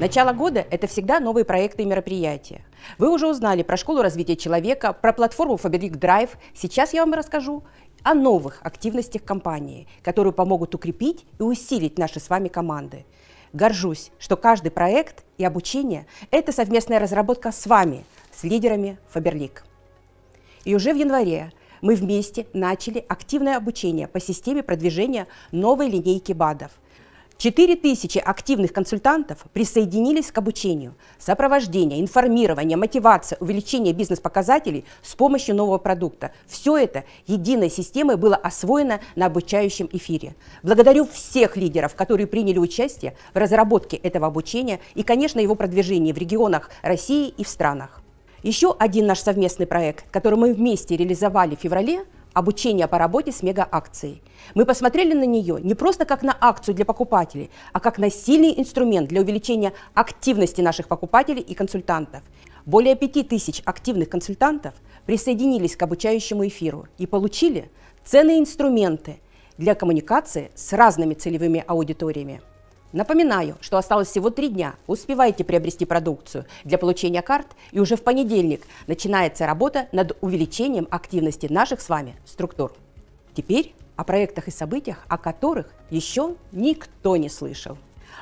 Начало года – это всегда новые проекты и мероприятия. Вы уже узнали про школу развития человека, про платформу Faberlic Drive. Сейчас я вам расскажу о новых активностях компании, которые помогут укрепить и усилить наши с вами команды. Горжусь, что каждый проект и обучение – это совместная разработка с вами, с лидерами Фаберлик. И уже в январе мы вместе начали активное обучение по системе продвижения новой линейки БАДов. 4000 активных консультантов присоединились к обучению. Сопровождение, информирование, мотивация, увеличение бизнес-показателей с помощью нового продукта. Все это единой системой было освоено на обучающем эфире. Благодарю всех лидеров, которые приняли участие в разработке этого обучения и, конечно, его продвижении в регионах России и в странах. Еще один наш совместный проект, который мы вместе реализовали в феврале, обучение по работе с мега-акцией. Мы посмотрели на нее не просто как на акцию для покупателей, а как на сильный инструмент для увеличения активности наших покупателей и консультантов. Более 5000 активных консультантов присоединились к обучающему эфиру и получили ценные инструменты для коммуникации с разными целевыми аудиториями. Напоминаю, что осталось всего 3 дня. Успевайте приобрести продукцию для получения карт, и уже в понедельник начинается работа над увеличением активности наших с вами структур. Теперь о проектах и событиях, о которых еще никто не слышал.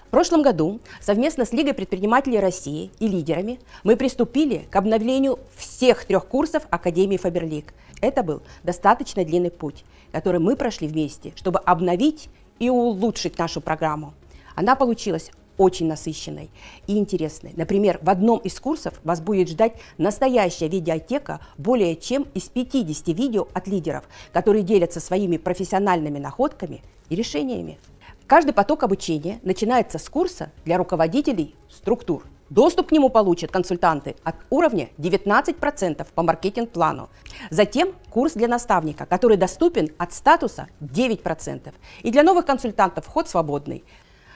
В прошлом году совместно с Лигой предпринимателей России и лидерами мы приступили к обновлению всех 3 курсов Академии Фаберлик. Это был достаточно длинный путь, который мы прошли вместе, чтобы обновить и улучшить нашу программу. Она получилась очень насыщенной и интересной. Например, в одном из курсов вас будет ждать настоящая видеотека более чем из 50 видео от лидеров, которые делятся своими профессиональными находками и решениями. Каждый поток обучения начинается с курса для руководителей структур. Доступ к нему получат консультанты от уровня 19% по маркетинг-плану. Затем курс для наставника, который доступен от статуса 9%. И для новых консультантов вход свободный.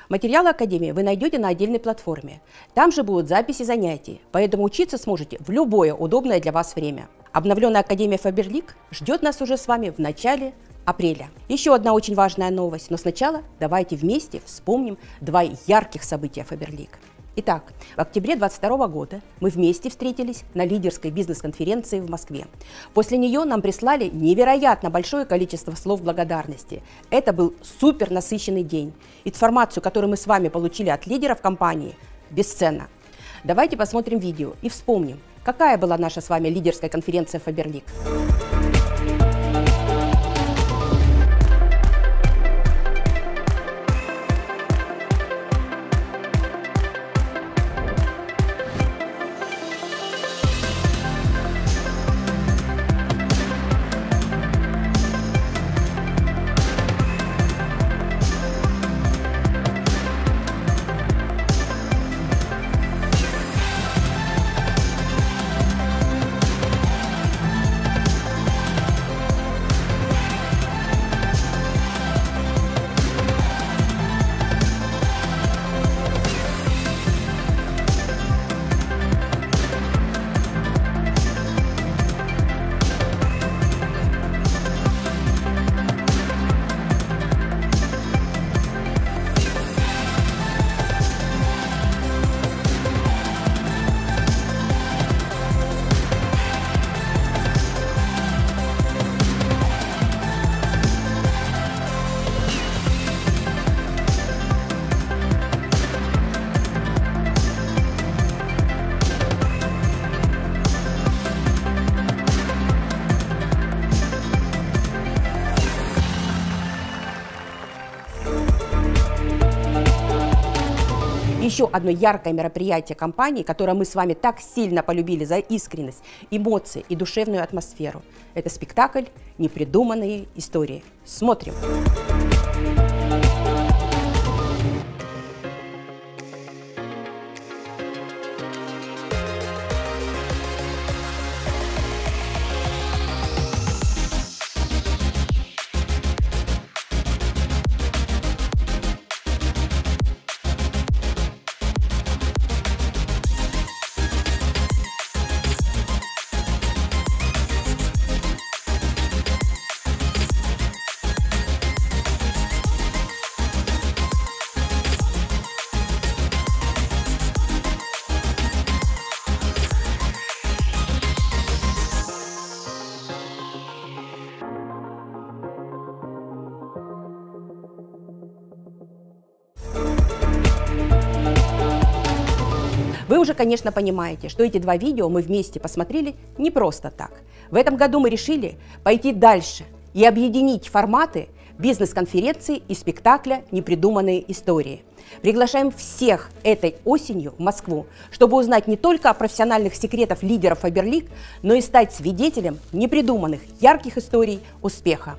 Материалы Академии вы найдете на отдельной платформе. Там же будут записи занятий, поэтому учиться сможете в любое удобное для вас время. Обновленная Академия Фаберлик ждет нас уже с вами в начале апреля. Еще одна очень важная новость, но сначала давайте вместе вспомним 2 ярких события Фаберлик. Итак, в октябре 2022 года мы вместе встретились на лидерской бизнес-конференции в Москве. После нее нам прислали невероятно большое количество слов благодарности. Это был супер насыщенный день. Информацию, которую мы с вами получили от лидеров компании, бесценна. Давайте посмотрим видео и вспомним, какая была наша с вами лидерская конференция Фаберлик. Еще одно яркое мероприятие компании, которое мы с вами так сильно полюбили за искренность, эмоции и душевную атмосферу. Это спектакль «Непридуманные истории». Смотрим! уже, конечно, понимаете, что эти два видео мы вместе посмотрели не просто так. В этом году мы решили пойти дальше и объединить форматы бизнес-конференции и спектакля «Непридуманные истории». Приглашаем всех этой осенью в Москву, чтобы узнать не только о профессиональных секретах лидеров Фаберлик, но и стать свидетелем непридуманных ярких историй успеха.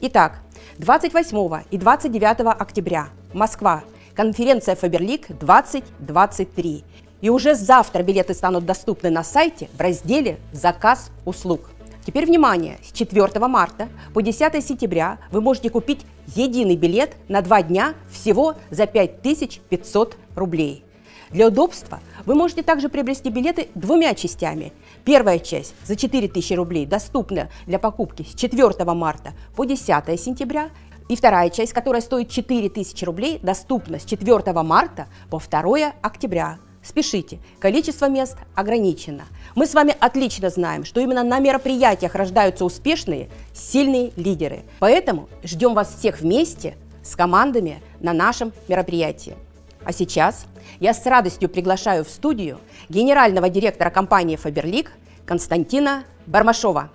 Итак, 28 и 29 октября, Москва, конференция «Фаберлик-2023». И уже завтра билеты станут доступны на сайте в разделе «Заказ услуг». Теперь внимание, с 4 марта по 10 сентября вы можете купить единый билет на 2 дня всего за 5500 рублей. Для удобства вы можете также приобрести билеты двумя частями. Первая часть за 4000 рублей доступна для покупки с 4 марта по 10 сентября. И вторая часть, которая стоит 4000 рублей, доступна с 4 марта по 2 октября. Спешите, количество мест ограничено. Мы с вами отлично знаем, что именно на мероприятиях рождаются успешные, сильные лидеры. Поэтому ждем вас всех вместе с командами на нашем мероприятии. А сейчас я с радостью приглашаю в студию генерального директора компании «Фаберлик» Константина Бармашова.